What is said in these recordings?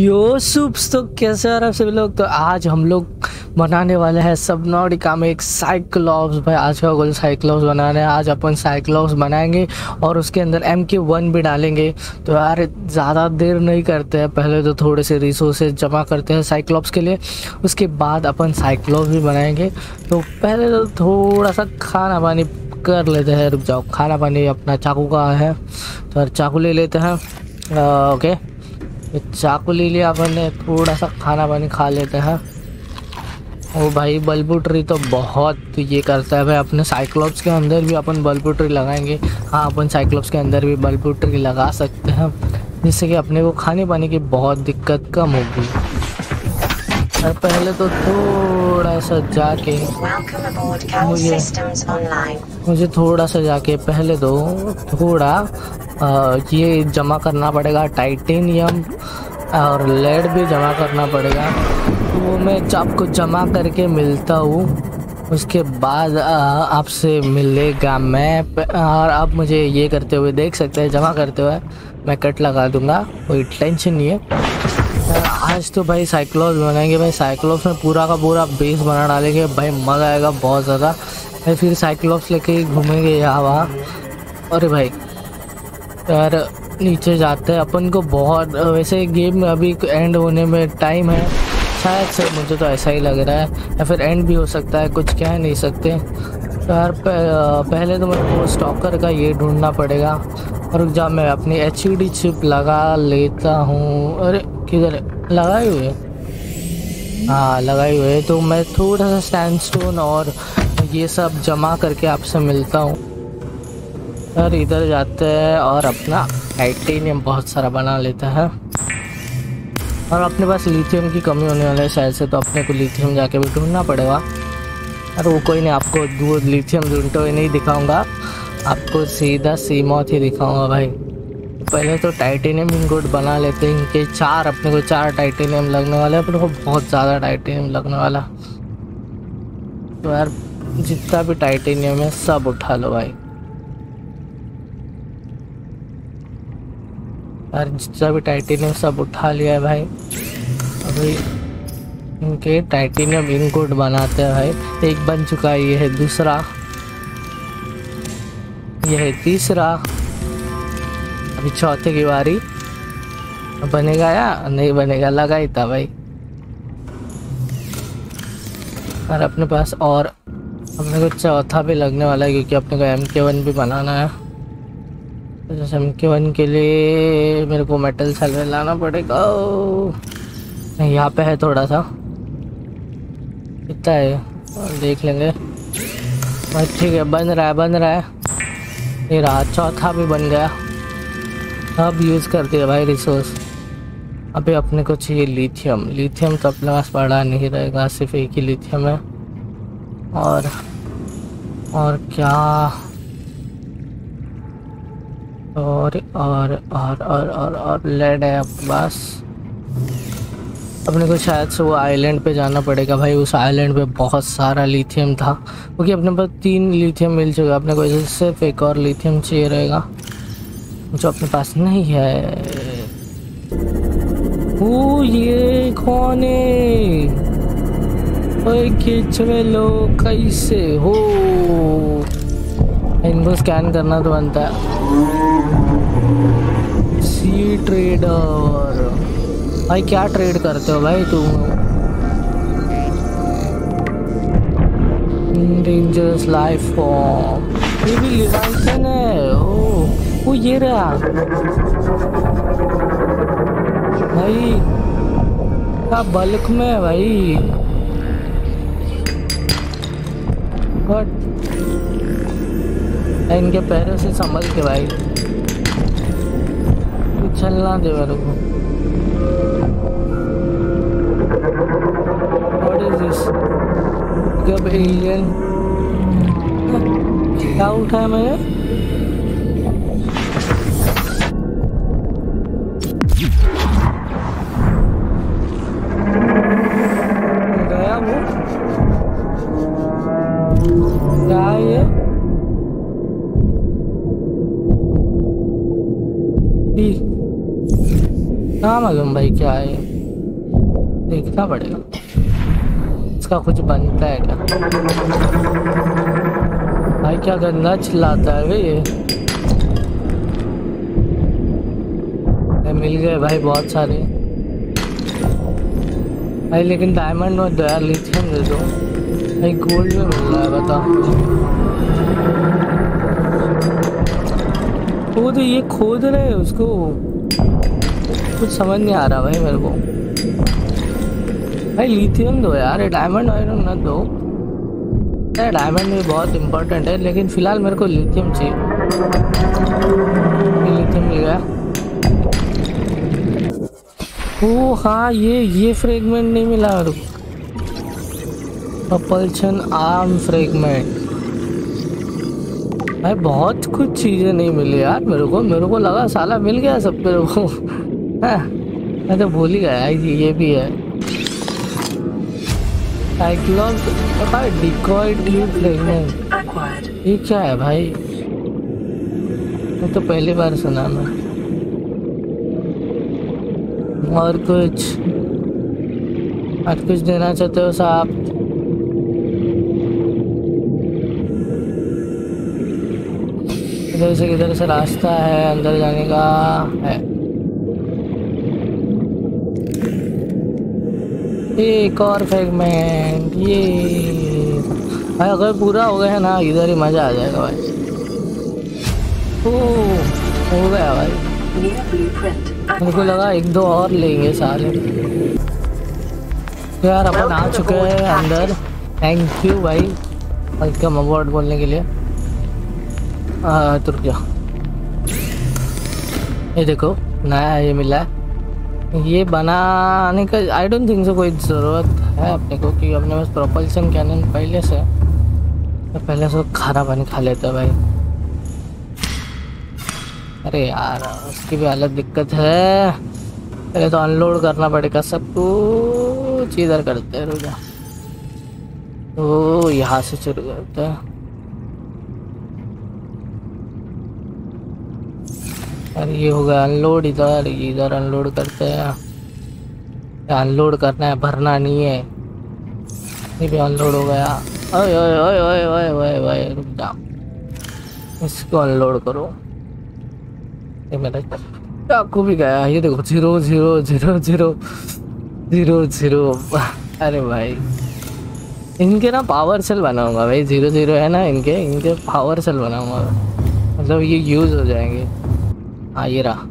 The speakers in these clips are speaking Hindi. यो सुप्स तो कैसे हो आप सभी लोग। तो आज हम लोग बनाने वाले हैं सबनॉर्डिका में एक साइक्लॉप्स। भाई आज का गोल साइक्लॉप्स बनाना है। आज अपन साइक्लॉप्स बनाएंगे और उसके अंदर MK1 भी डालेंगे। तो यार ज़्यादा देर नहीं करते हैं, पहले तो थोड़े से रिसोर्सेज जमा करते हैं साइक्लॉप्स के लिए, उसके बाद अपन साइक्लॉप्स भी बनाएंगे। तो पहले तो थोड़ा सा खाना पानी कर लेते हैं। रुक जाओ, खाना पानी अपना चाकू का है तो चाकू ले लेते हैं। ओके, चाकू ले लिया अपन ने, थोड़ा सा खाना पानी खा लेते हैं। ओ भाई बल्बूट्री तो बहुत ये करता है भाई। अपने साइक्लॉप्स के अंदर भी अपन बल्बूट्री लगाएंगे। हाँ, अपन साइक्लॉप्स के अंदर भी बल्बूट्री लगा सकते हैं, जिससे कि अपने को खाने पानी की बहुत दिक्कत कम होगी। और पहले तो थोड़ा सा जाके मुझे थोड़ा सा जाके पहले तो थोड़ा ये जमा करना पड़ेगा, टाइटेनियम और लेड भी जमा करना पड़ेगा। वो मैं आपको जमा करके मिलता हूँ, उसके बाद आपसे मिलेगा मैं। और आप मुझे ये करते हुए देख सकते हैं, जमा करते हुए मैं कट लगा दूँगा, कोई टेंशन नहीं है। आज तो भाई साइक्लॉप्स बनाएंगे। भाई साइक्लॉप्स में पूरा का पूरा बेस बना डालेंगे। भाई मज़ा आएगा बहुत ज़्यादा। भाई फिर साइक्लॉप्स लेके घूमेंगे यहाँ वहाँ। अरे भाई यार नीचे जाते हैं अपन को बहुत। वैसे गेम में अभी एंड होने में टाइम है शायद से, मुझे तो ऐसा ही लग रहा है, या फिर एंड भी हो सकता है, कुछ कह नहीं सकते। तो यार पहले तो मुझे स्टॉकर का ये ढूंढना पड़ेगा। और जब मैं अपनी HUD चिप लगा लेता हूँ। अरे किधर लगाए हुए? हाँ लगाए हुए। तो मैं थोड़ा सा सैंडस्टोन और ये सब जमा करके आपसे मिलता हूँ। और इधर जाते हैं और अपना टाइटेनियम बहुत सारा बना लेता है। और अपने पास लिथियम की कमी होने वाली है शायद से, तो अपने को लिथियम जाके भी ढूंढना पड़ेगा। और वो कोई नहीं, आपको दूर लिथियम ढूंढते हुए नहीं दिखाऊँगा, आपको सीधा सीमौत ही दिखाऊंगा भाई। पहले तो टाइटेनियम इनगोट बना लेते हैं। इनके अपने को चार टाइटेनियम लगने वाला है, अपने को बहुत ज़्यादा टाइटेनियम लगने वाला। तो यार जितना भी टाइटेनियम है सब उठा लो भाई। यार जितना भी टाइटेनियम सब उठा लिया है भाई। अभी इनके टाइटेनियम इनगोट बनाते हैं भाई। एक बन चुका है, ये है दूसरा, यह है तीसरा, अभी चौथे की बारी। बनेगा या नहीं बनेगा, लगा ही था भाई। और अपने पास और अपने को चौथा भी लगने वाला है, क्योंकि अपने को MK1 भी बनाना है। तो जैसे MK1 के लिए मेरे को मेटल सल्फेट लाना पड़ेगा। यहाँ पे है थोड़ा सा, कितना है देख लेंगे भाई। ठीक है, बन रहा है बन रहा है। ये रहा, चौथा भी बन गया। अब यूज़ करते हैं भाई रिसोर्स। अभी अपने को चाहिए लिथियम। लिथियम तो अपने पास पड़ा नहीं रहेगा, सिर्फ एक ही लिथियम है। और क्या और लेड है अपने पास। अपने को शायद से वो आइलैंड पे जाना पड़ेगा भाई। उस आइलैंड पे बहुत सारा लिथियम था, क्योंकि अपने पास 3 लिथियम मिल चुका। अपने को सिर्फ एक और लिथियम चाहिए रहेगा, जो अपने पास नहीं है। वो ये कौन है? ओए खींच में लो, कैसे हो? इनको स्कैन करना तो बनता है। सी ट्रेडर भाई, क्या ट्रेड करते हो भाई तुम? डेंजरस लाइफ फॉर्म, ये भी लिवाइथन है। ओ ये रहा भाई, क्या बल्क में है भाई। बट इनके पैरों से संभल के भाई, उछलना दे मेरे को। कब एलियन क्या उठाया मैंने? गया वो, क्या ये ना मालूम भाई क्या है। देखना पड़ेगा इसका कुछ बनता है क्या। भाई क्या गंदा चिल्लाता है भाई ये। मिल गए भाई बहुत सारे भाई, लेकिन डायमंड में दो यार, लिथियम दे दो भाई, गोल्ड में मिल रहा है बताओ। वो तो ये खोद रहे हैं, उसको कुछ समझ नहीं आ रहा भाई मेरे को। भाई लिथियम दो यार, डायमंड आयरन ना दो यार, डायमंड भी बहुत इंपॉर्टेंट है लेकिन फिलहाल मेरे को लिथियम चाहिए। लिथियम मिल गया। ओ हाँ ये फ्रेगमेंट नहीं मिला मेरे को, अपल्शन आर्म फ्रेगमेंट। भाई बहुत कुछ चीज़ें नहीं मिली यार मेरे को। मेरे को लगा साला मिल गया सब मेरे को, मैं तो भूल ही गया ये भी है। साइक्लॉप भाई, डिकॉय फ्रेगमेंट ये क्या है भाई, मैं तो पहली बार सुना मैं। और कुछ देना चाहते हो साहब? इधर से किधर से रास्ता है अंदर जाने का है। एक और फ्रेगमेंट ये भाई, अगर पूरा हो गया है ना इधर ही मजा आ जाएगा भाई। ओ हो गया भाई, मेरे को लगा एक दो और लेंगे साले। तो यार अपन आ चुके हैं अंदर। थैंक यू भाई वेलकम अबॉर्ड बोलने के लिए। तो क्या ये देखो नया ये मिला है, ये बनाने का आई डोंट थिंक सो कोई ज़रूरत है अपने को, कि अपने पास प्रोपल्शन कैनन पहले से पहले से खाना पानी खा लेता भाई। अरे यार उसकी भी हालत दिक्कत है, पहले तो अनलोड करना पड़ेगा सब कुछ। इधर करते हैं रुजा, तो यहाँ से शुरू करते हैं। अरे ये हो गया अनलोड, इधर इधर अनलोड करते हैं। अनलोड करना है, भरना नहीं है। ये भी अनलोड हो गया। ओए ओए ओए ओए ओए ओए ओए रुक जा, इसको अनलोड करो। ये मेरा चाकू भी गया। ये देखो 0 0 0 0 0 0 0। अरे भाई इनके ना पावर सेल बनाऊंगा भाई, 0 0 है ना इनके पावर सेल बनाऊंगा, मतलब ये यूज़ हो जाएंगे। हाँ ये रहा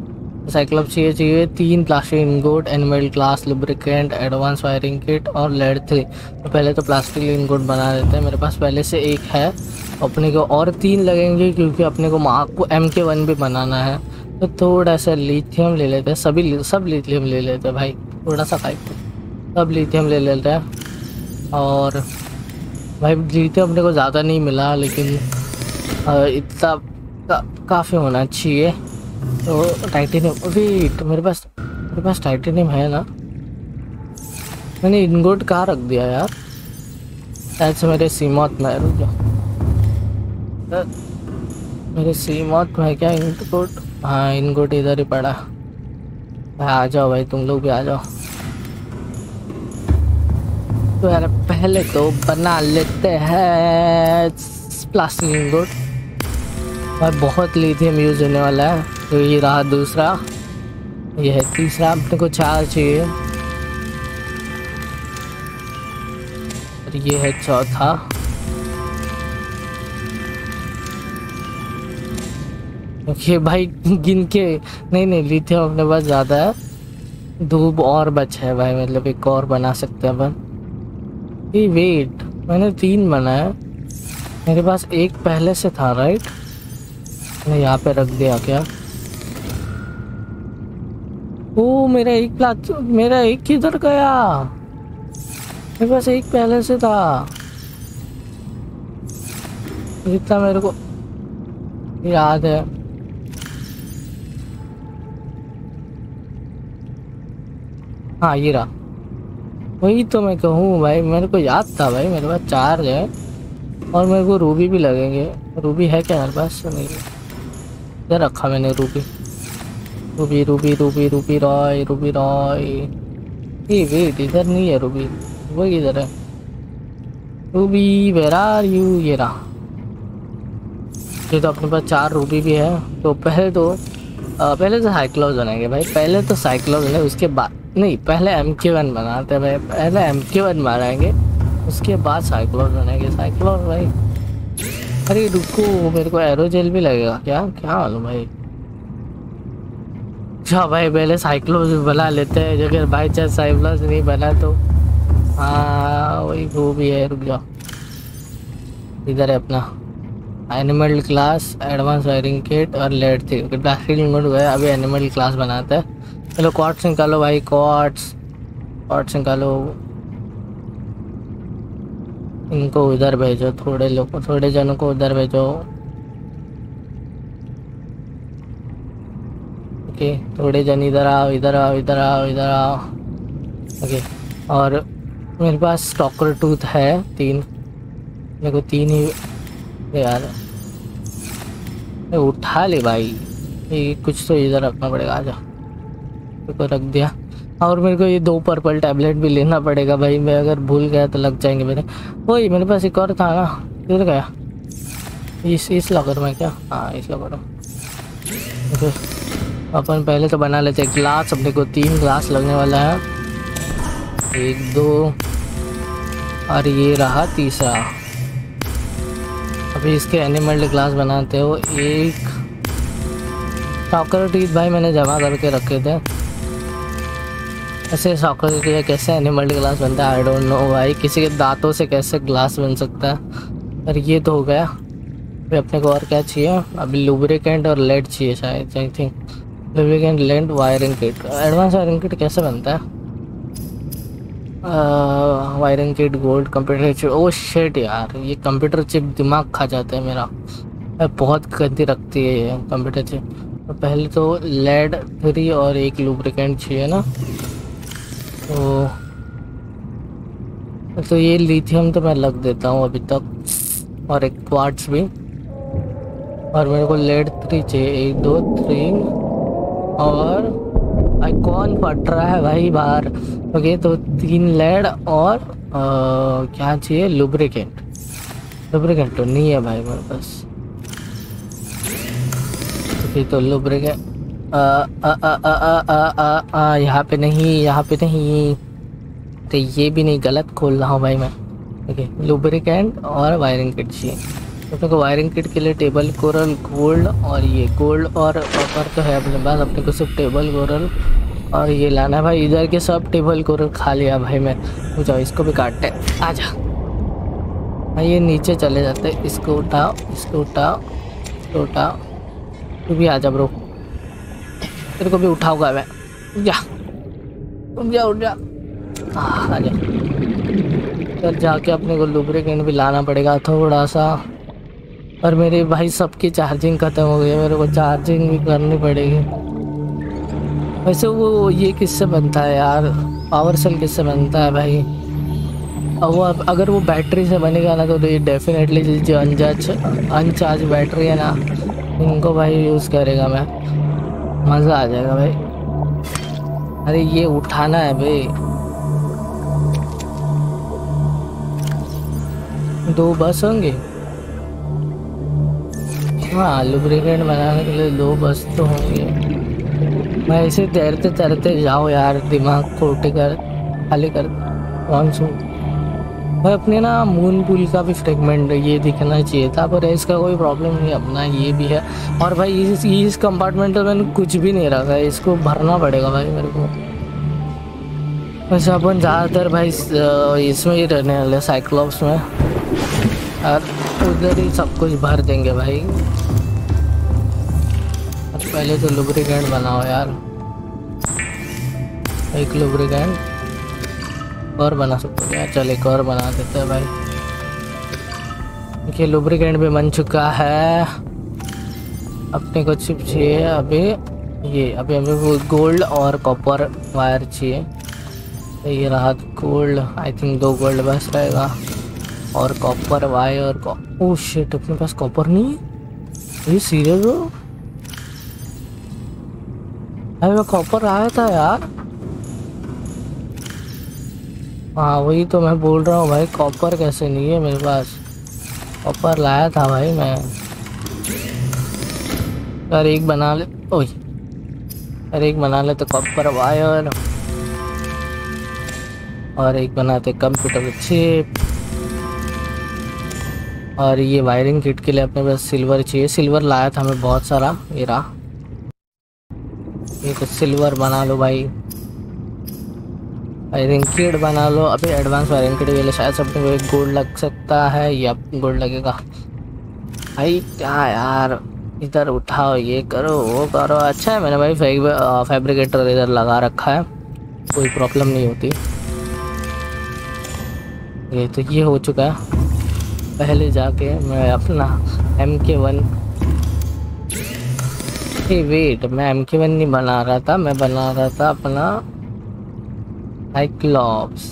साइक्लॉप्स, ये चाहिए 3 plastic ingot, animal class lubricant, advance wiring kit और लेड 3। तो पहले तो प्लास्टिक इनगोट बना लेते हैं, मेरे पास पहले से एक है। अपने को और 3 लगेंगे क्योंकि अपने को मार्क को MK1 भी बनाना है। तो थोड़ा सा लिथियम ले लेते हैं, सब लिथियम ले लेते हैं भाई, थोड़ा सा फाइव सब लिथियम ले लेते हैं। और भाई लिथियम अपने को ज़्यादा नहीं मिला लेकिन इतना काफ़ी होना चाहिए। तो टाइटेनियम अभी तो मेरे पास टाइटेनियम है ना। मैंने इनगोट कहाँ रख दिया यार, शायद से मेरे सीमौत में। रुक जा, मेरे सीमौत में क्या इनगोट? हाँ इनगोट इधर ही पड़ा। आ जाओ भाई तुम लोग भी आ जाओ। तो यार पहले तो बना लेते हैं प्लास्टिक इनगोट। भाई बहुत लिथियम यूज़ होने वाला है। तो ये रहा दूसरा, ये है तीसरा। अपने को 4 चाहिए और ये है चौथा। ओके भाई गिन के नहीं, लिथियम अपने पास ज़्यादा है। 2 और बचा है भाई, मतलब एक और बना सकते हैं अपन। ये वेट मैंने 3 बनाया, मेरे पास एक पहले से था राइट, मैंने यहाँ पे रख दिया क्या? ओ मेरा एक किधर गया? मेरे पास एक पहले से था जितना मेरे को याद है। हाँ ये रहा, वही तो मैं कहूँ भाई मेरे को याद था भाई। मेरे पास 4 है और मेरे को रूबी भी लगेंगे। रूबी है क्या मेरे पास? नहीं, इधर रखा मैंने Ruby. Ruby Ruby Ruby Ruby Roy, Ruby Roy wait इधर नहीं है रूबी, वो इधर है। Ruby where are you? ये रहा। ये तो अपने पास 4 रूबी भी है। तो पहले तो साइक्लोज बनाएंगे भाई, पहले तो साइक्लोज है, उसके बाद नहीं, पहले MK1 बनाते हैं भाई, पहले MK1 बनाएंगे उसके बाद साइक्लोज बनाएंगे। साइक्लोज भाई, अरे रुको मेरे को एरो जेल भी लगेगा क्या? क्या मालूम भाई। अच्छा भाई पहले साइक्लोज बना लेते हैं, अगर भाई चाहे साइक्लोज नहीं बना तो हाँ वही वो भी है। रुक जाओ, इधर है अपना animal class, advance wiring kit और लेड थी गए। अभी एनिमल क्लास बनाते हैं। चलो क्वार्ट्स निकालो भाई, क्वार्ट्स निकालो। इनको उधर भेजो, थोड़े जनों को उधर भेजो। ओके थोड़े जन इधर आओ, इधर आओ, इधर आओ, इधर आओ। ओके और मेरे पास स्टॉकर टूथ है 3, मेरे को 3 ही यार उठा ले भाई। ये कुछ तो इधर रखना पड़ेगा, आजा। तो रख दिया। और मेरे को ये 2 पर्पल टैबलेट भी लेना पड़ेगा भाई, मैं अगर भूल गया तो लग जाएंगे मेरे। वही मेरे पास एक और था ना, किधर गया? इस लॉकर में क्या? हाँ इस लॉकर में। तो अपन पहले तो बना लेते हैं ग्लास। अपने को 3 ग्लास लगने वाला है, 1 2 और ये रहा तीसरा। अभी इसके एनिमल क्लास बनाते हो। एक सॉकर टीथ भाई मैंने जमा करके रखे थे। ऐसे सॉकर टीथ कैसे एनिमल क्लास बनता है आई डोंट नो भाई। किसी के दांतों से कैसे ग्लास बन सकता है? और ये तो हो गया। अभी अपने को और क्या चाहिए? अभी लुब्रिकेंट और लेड चाहिए शायद, I think. Lubricant, lead, wiring kit. Advance wiring kit कैसे बनता है? Wiring kit, gold, computer chip. Oh shit यार, ये कंप्यूटर चिप दिमाग खा जाता है मेरा, बहुत गंदी रखती है ये कंप्यूटर चिप। तो पहले तो लेड 3 और 1 लुब्रिकेंट चाहिए ना। तो ये लिथियम तो मैं लग देता हूँ अभी तक, और एक क्वार्ट्स भी। और मेरे को लेड 3 चाहिए, 1 2 3 और भाई कौन फट रहा है भाई बाहर? ओके तो 3 लेड और क्या चाहिए? लुब्रिकेंट। लुब्रिकेंट तो नहीं है भाई मेरे पास। ओके तो लुब्रिकेंट यहाँ पे नहीं, यहाँ पे नहीं। तो ये भी नहीं, गलत खोल रहा हूँ भाई मैं। ओके लुब्रिकेंट और वायरिंग किट चाहिए। तो अपने को वायरिंग किट के लिए टेबल कोरल, गोल्ड और ये गोल्ड और कॉपर तो है अपने पास। अपने को सिर्फ टेबल कोरल और ये लाना है भाई। इधर के सब टेबल कोरल खा लिया भाई मैं। जाओ इसको भी काटते हैं, आ जा भाई। ये नीचे चले जाते, इसको उठाओ, इसको उठाओ, इसको उठाओ। तू भी आ जा ब्रो, तेरे को भी उठाऊंगा मैं। उठ जा आ जा। इधर जाके अपने को लुब्रिकेंट भी लाना पड़ेगा थोड़ा सा। और मेरे भाई सबकी चार्जिंग खत्म हो गई है, मेरे को चार्जिंग भी करनी पड़ेगी। वैसे वो ये किससे बनता है यार? पावर सेल किससे बनता है भाई? और वो अगर वो बैटरी से बनेगा ना तो ये डेफिनेटली जो अनचार्ज बैटरी है ना, इनको भाई यूज़ करेगा मैं, मज़ा आ जाएगा भाई। अरे ये उठाना है भाई। 2 बस होंगे? हाँ लुब्रिकेंट बनाने के लिए 2 बस तो होंगे। मैं ऐसे तैरते तैरते जाओ यार, दिमाग को उठे कर खाली कर। कौन सू भाई अपने ना मून पुल का भी फ्रेगमेंट ये दिखना चाहिए था, पर इसका कोई प्रॉब्लम नहीं। अपना ये भी है। और भाई इस कंपार्टमेंट में मैंने कुछ भी नहीं रखा है, इसको भरना पड़ेगा भाई मेरे को। वैसे अपन ज़्यादातर भाई इसमें ही रहने वाले, साइक्लॉप्स में, और उधर ही सब कुछ भर देंगे भाई। पहले तो लुब्रिकेंट बनाओ यार, 1 लुब्रिकेंट और बना सकते हो यार। चल एक और बना देते हैं भाई। देखिए लुब्रिकेंट भी बन चुका है। अपने को चिप चाहिए अभी, ये अभी हमें वो गोल्ड और कॉपर वायर चाहिए। ये रहा गोल्ड, आई थिंक 2 गोल्ड बस रहेगा और कॉपर वायर और ओ शिट अपने पास कॉपर नहीं है। ये सीरियस हो? अरे मैं कॉपर आया था यार। हाँ वही तो मैं बोल रहा हूँ भाई, कॉपर कैसे नहीं है मेरे पास? कॉपर लाया था भाई मैं यार। एक बना ले, ओह यार एक बना ले तो कॉपर वायर, और एक बनाते कंप्यूटर चिप, और ये वायरिंग किट के लिए अपने पास सिल्वर चाहिए। सिल्वर लाया था हमें बहुत सारा, ये रहा। ये कुछ सिल्वर बना लो भाई, वायरिंग किट बना लो। अभी एडवांस वायरिंग किट के लिए शायद सबने को एक गोल्ड लग सकता है या गोल्ड लगेगा भाई। क्या यार, इधर उठाओ, ये करो वो करो। अच्छा है मैंने भाई फैब्रिकेटर इधर लगा रखा है, कोई प्रॉब्लम नहीं होती। ये तो ये हो चुका है। पहले जाके मैं अपना MK1, वेट मैं MK1 नहीं बना रहा था, मैं बना रहा था अपना साइक्लॉप्स।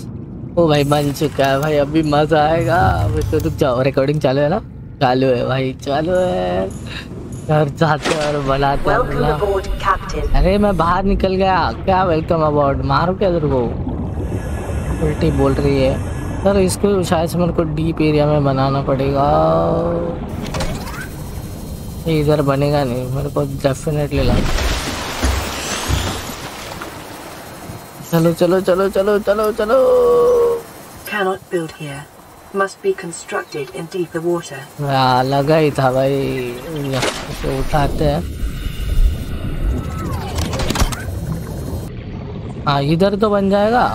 ओ भाई बन चुका है भाई, अभी मज़ा आएगा। अभी तो रुक जाओ, रिकॉर्डिंग चालू है ना? चालू है भाई, चालू है। घर जाते और बनाते हैं। अरे मैं बाहर निकल गया क्या? वेलकम अबाउट मारो क्या इधर को, उल्टी बोल रही है सर। इसको शायद मेरे को डीप एरिया में बनाना पड़ेगा, इधर बनेगा नहीं मेरे को डेफिनेटली लगा। चलो चलो चलो चलो चलो चलो। Cannot build here. Must be constructed in deeper water. लगा ही था भाई, तो उठाते हैं। हाँ इधर तो बन जाएगा।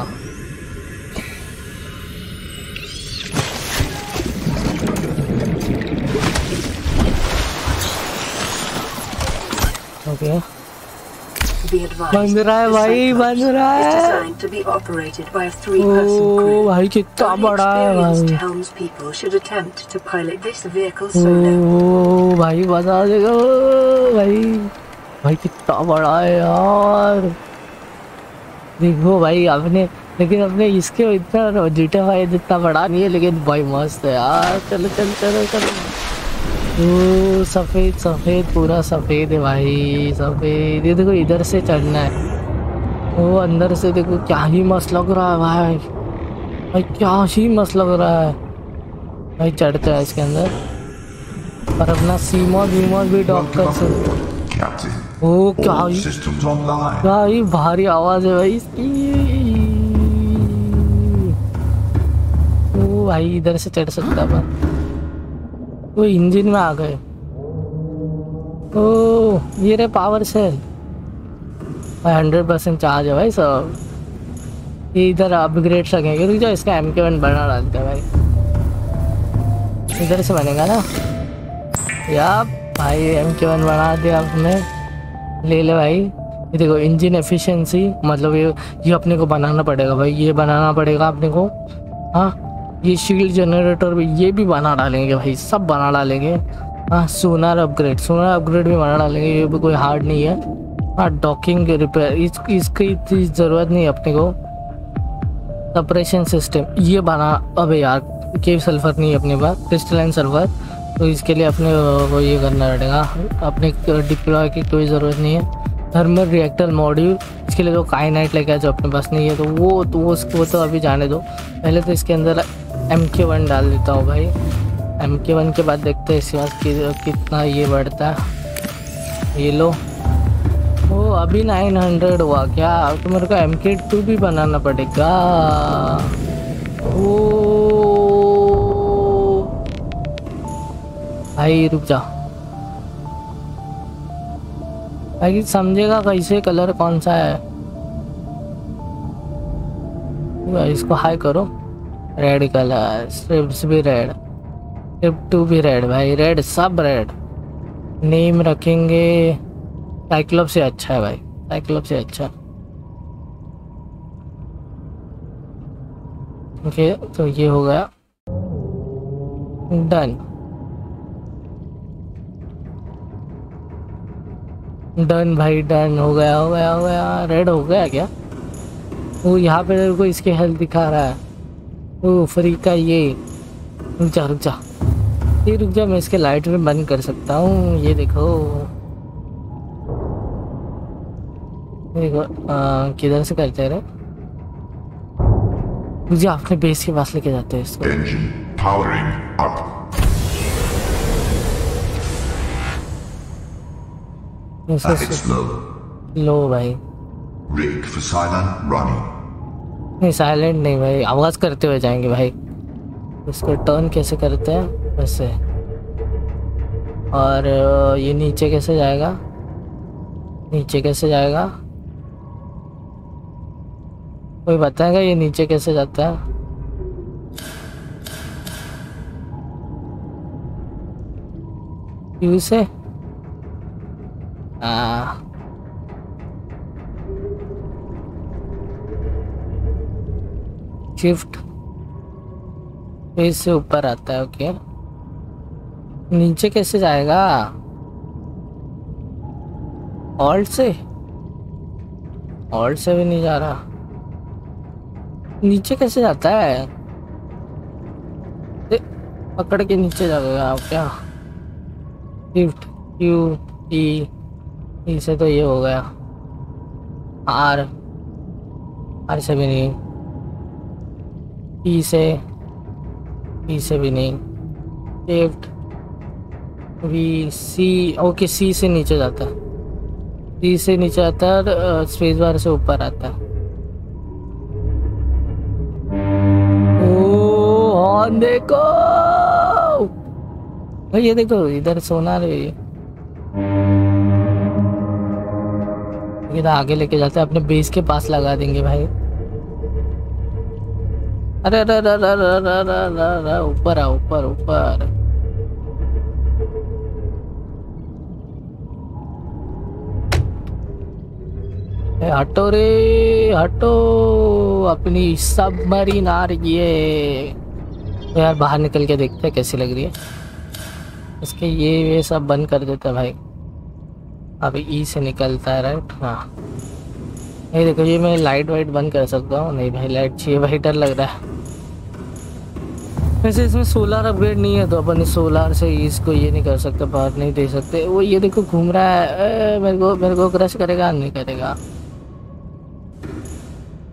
बन रहा है भाई, बन रहा है। ओ भाई कितना बड़ा है भाई। ओ भाई बता देगा भाई, भाई कितना बड़ा है यार। देखो भाई आपने, लेकिन अपने इसके इतना जीटा भाई जितना बड़ा नहीं है, लेकिन भाई मस्त है यार। चलो चलो चलो चलो। ओ सफ़ेद सफ़ेद पूरा सफ़ेद है भाई, सफ़ेद। ये देखो इधर से चढ़ना है। ओ अंदर से देखो क्या ही मस्त लग रहा है भाई, भाई क्या ही मस्त लग रहा है भाई। चढ़ता है इसके अंदर पर अपना सीमा वीमा भी डॉक्टर से। ओ क्या ही, क्या ही भारी आवाज़ है भाई इसकी। ओ भाई इधर से चढ़ सकता है। वो इंजन में आ गए। ओ ये रे पावर सेल भाई, 100% चार्ज है भाई सब। ये इधर अपग्रेड सकेंगे, रुक जाओ इसका MK1 बना डालते हैं भाई। इधर से बनेगा ना यार भाई। MK1 बना दिया आपने, ले ले भाई। ये देखो इंजन एफिशिएंसी, मतलब ये अपने को बनाना पड़ेगा भाई, ये बनाना पड़ेगा अपने को। हाँ ये शील्ड जनरेटर भी, ये भी बना डालेंगे भाई, सब बना डालेंगे। हाँ सोनार अपग्रेड, सोनार अपग्रेड भी बना डालेंगे, ये भी कोई हार्ड नहीं है। हाँ डॉकिंग रिपेयर, इसकी इतनी ज़रूरत नहीं है अपने को। सप्रेशन सिस्टम ये बना। अबे यार केव सल्फर नहीं है अपने पास, क्रिस्टलाइन सल्फर, तो इसके लिए अपने को ये करना पड़ेगा। अपने डिप्लॉय की कोई ज़रूरत नहीं है। थर्मल रिएक्टर मॉड्यूल, इसके लिए तो काइनाइट लेके आए जो अपने पास नहीं है, तो वो तो अभी जाने दो। पहले तो इसके अंदर MK1 डाल देता हूँ भाई। MK1 के बाद देखते हैं इसके बाद कितना ये बढ़ता है। ये लो। ओ अभी 900 हुआ क्या? अब तो मेरे को MK2 भी बनाना पड़ेगा। ओ भाई रुक जा भाई, समझेगा कैसे कलर कौन सा है। इसको हाई करो, रेड कलर। स्ट्रिप्स भी रेड, स्ट्रिप 2 भी रेड भाई, रेड सब रेड। नेम रखेंगे साइक्लोप से अच्छा है भाई, साइक्लोप से अच्छा। ओके तो ये हो गया डन। डन भाई डन हो गया हो गया हो गया। रेड हो गया क्या? वो यहाँ पे तेरे को इसकी हेल्थ दिखा रहा है। ओ फ्री का ये, रुक जा मैं इसके लाइट में बंद कर सकता हूँ। ये देखो देखो किधर से करते रहे। मुझे अपने बेस के पास लेके जाते हैं इसको। Engine powering up. लो भाई ब्रेक फॉर साइलेंट रनिंग। नहीं साइलेंट नहीं भाई, आवाज करते हुए जाएंगे भाई। इसको टर्न कैसे करते हैं वैसे, और ये नीचे कैसे जाएगा, नीचे कैसे जाएगा कोई बताएगा ये नीचे कैसे जाता है? क्यू से शिफ्ट इससे ऊपर आता है। ओके नीचे कैसे जाएगा? ऑल्ट से? ऑल्ट से भी नहीं जा रहा। नीचे कैसे जाता है? पकड़ के नीचे जाएगा आप क्या? शिफ्ट क्यू ई से तो ये हो गया। आर, आर से भी नहीं, ई से, ई से भी नहीं, shift V C. Okay C से नीचे जाता है, सी से नीचे आता है, स्पेस बार से ऊपर आता है। ओ हॉर्न देखो भाई, ये देखो इधर सोना रे। इधर आगे लेके जाते हैं, अपने बेस के पास लगा देंगे भाई। अरे अरे अरे अरे ऊपर आ, ऊपर ऊपर। हटो रे हटो, अपनी सबमरीन आ रही है यार। बाहर निकल के देखते हैं कैसी लग रही है। इसके ये सब बंद कर देता है भाई। अभी ई से निकलता है राइट। हाँ ये देखो, ये मैं लाइट वाइट बंद कर सकता हूँ? नहीं भाई लाइट चाहिए भाई, डर लग रहा है। वैसे इसमें सोलर अपग्रेड नहीं है तो अपन सोलर से इसको ये नहीं कर सकते, बाहर नहीं दे सकते। वो ये देखो घूम रहा है, मेरे को क्रश करेगा नहीं करेगा?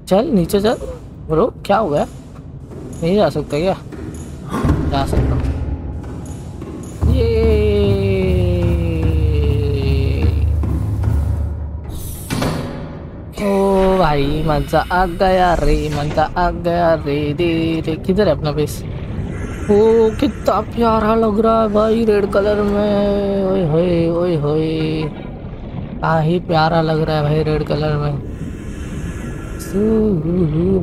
चल नीचे चल ब्रो, क्या हो गया? नहीं जा सकता क्या? जा सकता हूँ। ये ओ भाई मजा आ गया रे, मजा आ गया रे। दे रे किधर है अपना बेस? ओ कितना प्यारा लग रहा है भाई रेड कलर में। ओए होए ओए होए, क्या ही प्यारा लग रहा है भाई रेड कलर में।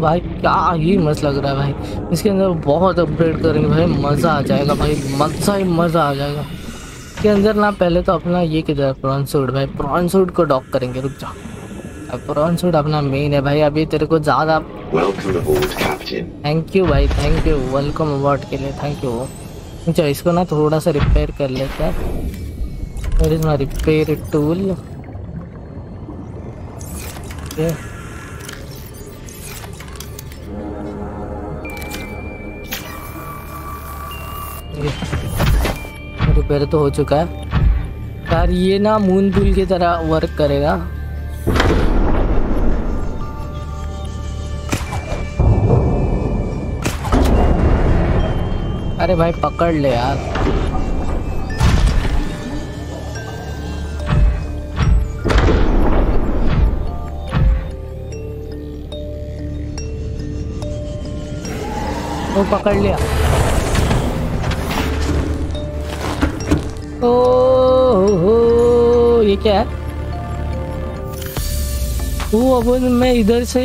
भाई क्या ही मस्त लग रहा है भाई। इसके अंदर बहुत अपग्रेड करेंगे भाई, मज़ा आ जाएगा भाई, मज़ा ही मज़ा आ जाएगा। इसके अंदर ना पहले तो अपना ये किधर है प्रॉन सूट भाई, प्रॉन सूट को डॉक करेंगे। रुक जा, प्रॉन सूट अपना मेन है भाई। अभी तेरे को ज़्यादा थैंक यू भाई, थैंक यू वेलकम अबॉर्ड के लिए, थैंक यू। अच्छा इसको ना थोड़ा सा रिपेयर कर लेते हैं। रिपेयर टूल रिपेयर तो हो चुका है यार। ये ना मून पूल की तरह वर्क करेगा। अरे भाई पकड़ ले यार। वो पकड़ लिया। ओ ये क्या है? वो अब मैं इधर से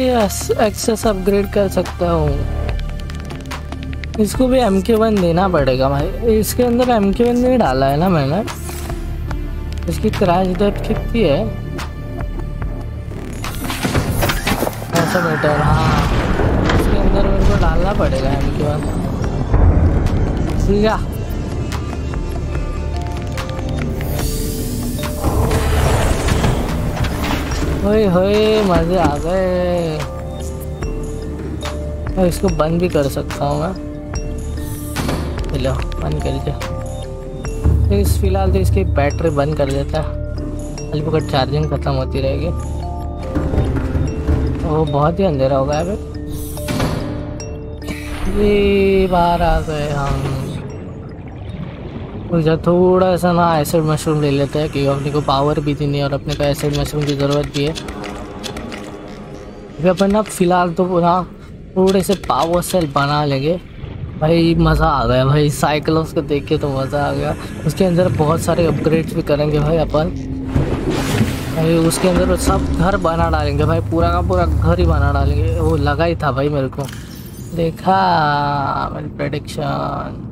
एक्सेस अपग्रेड कर सकता हूँ। इसको भी MK1 देना पड़ेगा भाई। इसके अंदर MK1 नहीं डाला है ना मैंने। इसकी क्रैश दर कितनी है? ऐसा बेटर। हाँ इसके अंदर मेरे को डालना पड़ेगा MK1। ठीक है होए होए, मजे आ गए। मैं इसको बंद भी कर सकता हूँ मैं। चलो बंद कर दिया। इस फिलहाल तो इसकी बैटरी बंद कर देता है, अल्प का चार्जिंग खत्म होती रहेगी। वो बहुत ही अंधेरा हो गया है। ये बाहर आ गए हम। थोड़ा सा ना एसिड मशरूम ले लेते हैं क्योंकि अपने को पावर भी देनी है और अपने को एसिड मशरूम की ज़रूरत भी है। अभी अपन ना फिलहाल तो ना थोड़े से पावर सेल बना लेंगे। भाई मज़ा आ गया भाई, साइक्लोप्स को देख के तो मज़ा आ गया। उसके अंदर बहुत सारे अपग्रेड्स भी करेंगे भाई अपन। भाई उसके अंदर सब घर बना डालेंगे भाई, पूरा का पूरा घर ही बना डालेंगे। वो लगा ही था भाई मेरे को, देखा मेरी प्रेडिक्शन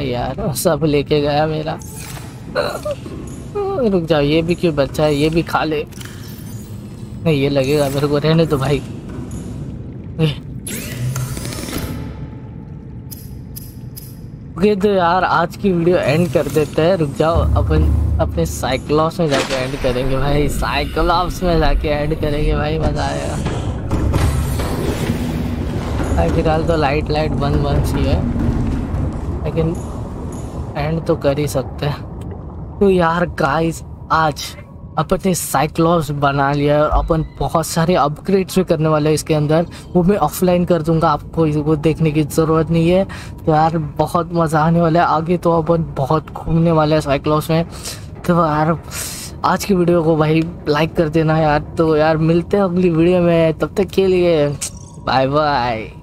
यार, सब लेके गया मेरा। रुक जाओ, ये भी क्यों बच्चा है, ये भी खा ले। नहीं ये लगेगा मेरे को, रहने दो भाई। ओके तो यार आज की वीडियो एंड कर देते हैं। रुक जाओ, अपन अपने साइक्लोप्स में जाके एंड करेंगे भाई, साइक्लोप्स में जाके एंड करेंगे भाई, मज़ा आएगा। फिलहाल तो लाइट बंद सी है, लेकिन एंड तो कर ही सकते हैं। तो यार गाइस आज अपन ने साइक्लोप्स बना लिया है और अपन बहुत सारे अपग्रेड्स भी करने वाले हैं इसके अंदर। वो मैं ऑफलाइन कर दूंगा, आपको वो देखने की ज़रूरत नहीं है। तो यार बहुत मज़ा आने वाला है, आगे तो अपन बहुत घूमने वाले हैं साइक्लोप्स में। तो यार आज की वीडियो को भाई लाइक कर देना यार। तो यार मिलते हैं अगली वीडियो में, तब तक के लिए बाय बाय।